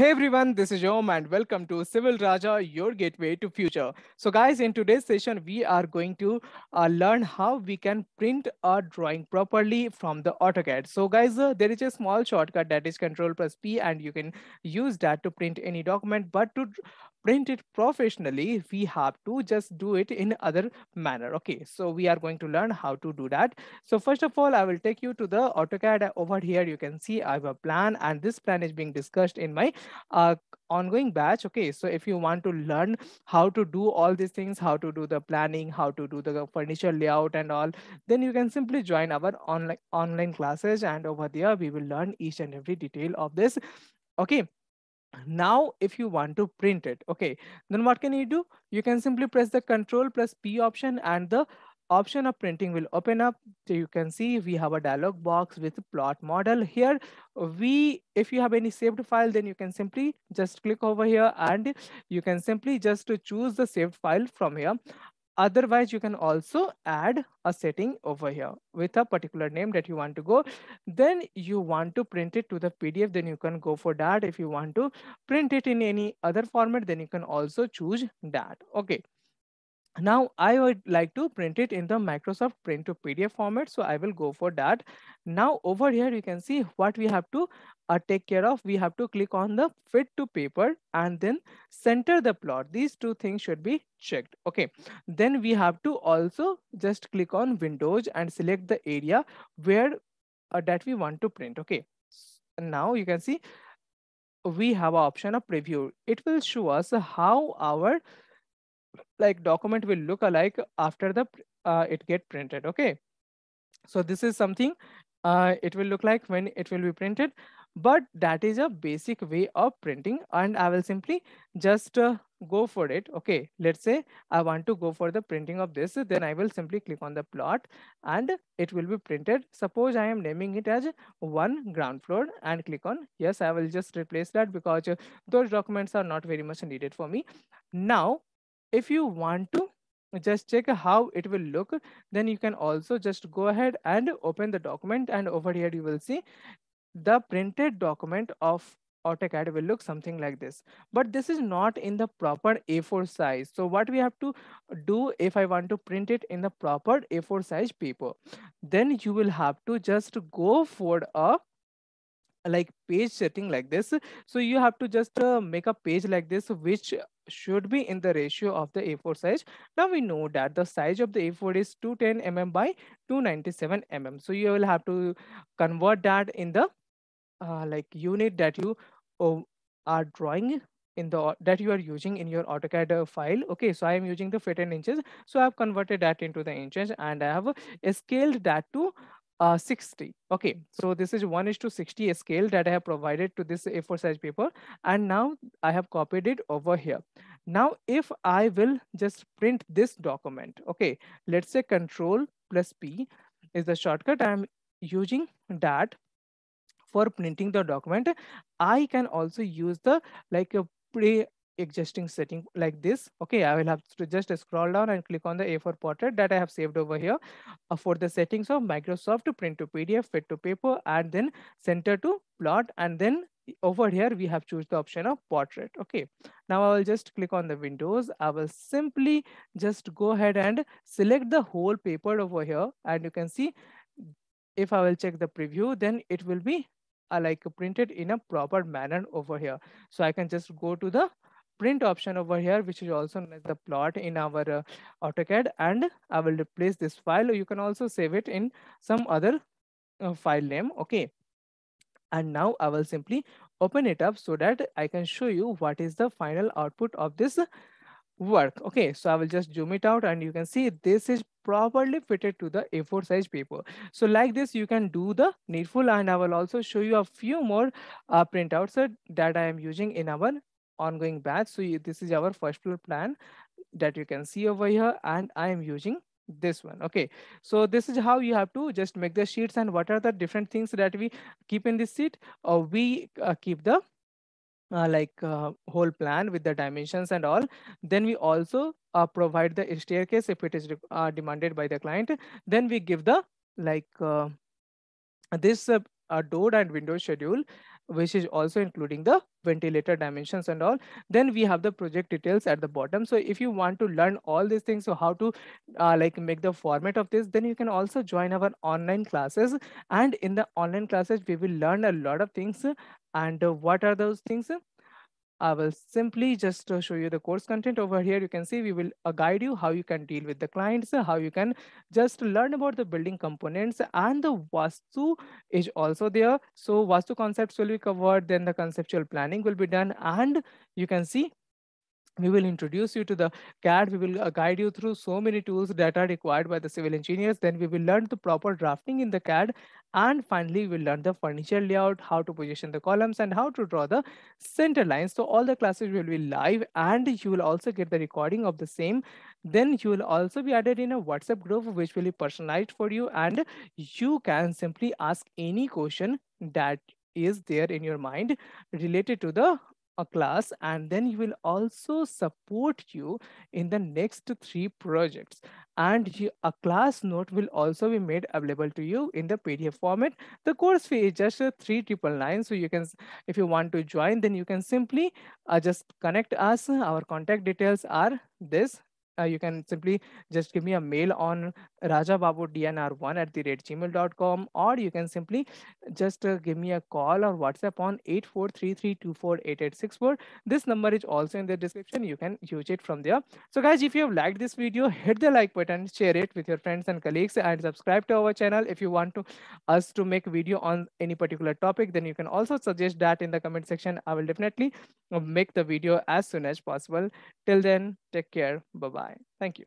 Hey everyone, this is Om and welcome to Civil Raja, your gateway to future. So guys, in today's session, we are going to learn how we can print a drawing properly from the AutoCAD. So guys, there is a small shortcut that is Ctrl+P and you can use that to print any document, but to print it professionally, we have to just do it in other manner. Okay, so we are going to learn how to do that. So first of all, I will take you to the AutoCAD. Over here, you can see I have a plan and this plan is being discussed in my ongoing batch. Okay, so if you want to learn how to do all these things, how to do the planning, how to do the furniture layout and all, then you can simply join our online classes. And over there, we will learn each and every detail of this. Okay. Now, if you want to print it, okay, then what can you do? You can simply press the Ctrl+P option and the option of printing will open up. So you can see we have a dialog box with plot model here. If you have any saved file, then you can simply just click over here and you can simply just choose the saved file from here. Otherwise, you can also add a setting over here with a particular name that you want to go. Then you want to print it to the PDF, then you can go for that. If you want to print it in any other format, then you can also choose that. Okay. Now I would like to print it in the Microsoft print to PDF format. So I will go for that. Now over here, you can see what we have to take care of. We have to click on the fit to paper and then center the plot. These two things should be checked. Okay, then we have to also just click on windows and select the area where that we want to print. Okay, now you can see we have an option of preview. It will show us how our document will look alike after the it get printed. Okay, so this is something it will look like when it will be printed. But that is a basic way of printing and I will simply just go for it. Okay, let's say I want to go for the printing of this, then I will simply click on the plot and it will be printed. Suppose I am naming it as 1 ground floor and click on yes. I will just replace that because those documents are not very much needed for me. Now, if you want to just check how it will look, then you can also just go ahead and open the document and over here you will see the printed document of AutoCAD will look something like this, but this is not in the proper A4 size. So what we have to do, if I want to print it in the proper A4 size paper, then you will have to just go for a page setting like this. So you have to just make a page like this, which should be in the ratio of the A4 size. Now we know that the size of the A4 is 210 mm by 297 mm. So you will have to convert that in the unit that you are drawing in the that you are using in your AutoCAD file. Okay, so I am using the feet and inches. So I have converted that into the inches and I have scaled that to 60. Okay, so this is 1:60 scale that I have provided to this A4 size paper and now I have copied it over here. Now if I will just print this document, okay, let's say Ctrl+P is the shortcut I'm using that for printing the document. I can also use the a pre-existing setting like this. Okay, I will have to just scroll down and click on the A4 portrait that I have saved over here for the settings of Microsoft to print to PDF, fit to paper, and then center to plot. And then over here, we have choose the option of portrait. Okay, now I will just click on the windows. I will simply just go ahead and select the whole paper over here. And you can see if I will check the preview, then it will be printed in a proper manner over here. So I can just go to the print option over here, which is also the plot in our AutoCAD, and I will replace this file. You can also save it in some other file name. Okay, and now I will simply open it up so that I can show you what is the final output of this work. Okay, so I will just zoom it out and you can see this is properly fitted to the A4 size paper. So like this, you can do the needful and I will also show you a few more printouts that I am using in our ongoing batch. So this is our first floor plan that you can see over here and I am using this one. Okay, so this is how you have to just make the sheets and what are the different things that we keep in this sheet. We keep the whole plan with the dimensions and all. Then we also provide the staircase if it is demanded by the client. Then we give the this door and window schedule, which is also including the ventilator dimensions and all. Then we have the project details at the bottom. So if you want to learn all these things, so how to like make the format of this, then you can also join our online classes. And in the online classes, we will learn a lot of things. And what are those things? I will simply just show you the course content over here. You can see we will guide you how you can deal with the clients, how you can just learn about the building components, and the Vastu is also there. So Vastu concepts will be covered, then the conceptual planning will be done, and you can see we will introduce you to the CAD. We will guide you through so many tools that are required by the civil engineers. Then we will learn the proper drafting in the CAD. And finally, we'll learn the furniture layout, how to position the columns, and how to draw the center lines. So all the classes will be live, and you will also get the recording of the same. Then you will also be added in a WhatsApp group, which will be personalized for you. And you can simply ask any question that is there in your mind related to the class, and then you will also support you in the next 3 projects, and a class note will also be made available to you in the PDF format. The course fee is just 399, so you can, if you want to join, then you can simply just connect us. Our contact details are this. You can simply just give me a mail on rajababudnr1@gmail.com, or you can simply just give me a call or WhatsApp on 8433248864. This number is also in the description. You can use it from there. So guys, if you have liked this video, hit the like button, share it with your friends and colleagues, and subscribe to our channel. If you want us to make a video on any particular topic, then you can also suggest that in the comment section. I will definitely make the video as soon as possible. Till then, take care. Bye-bye. Thank you.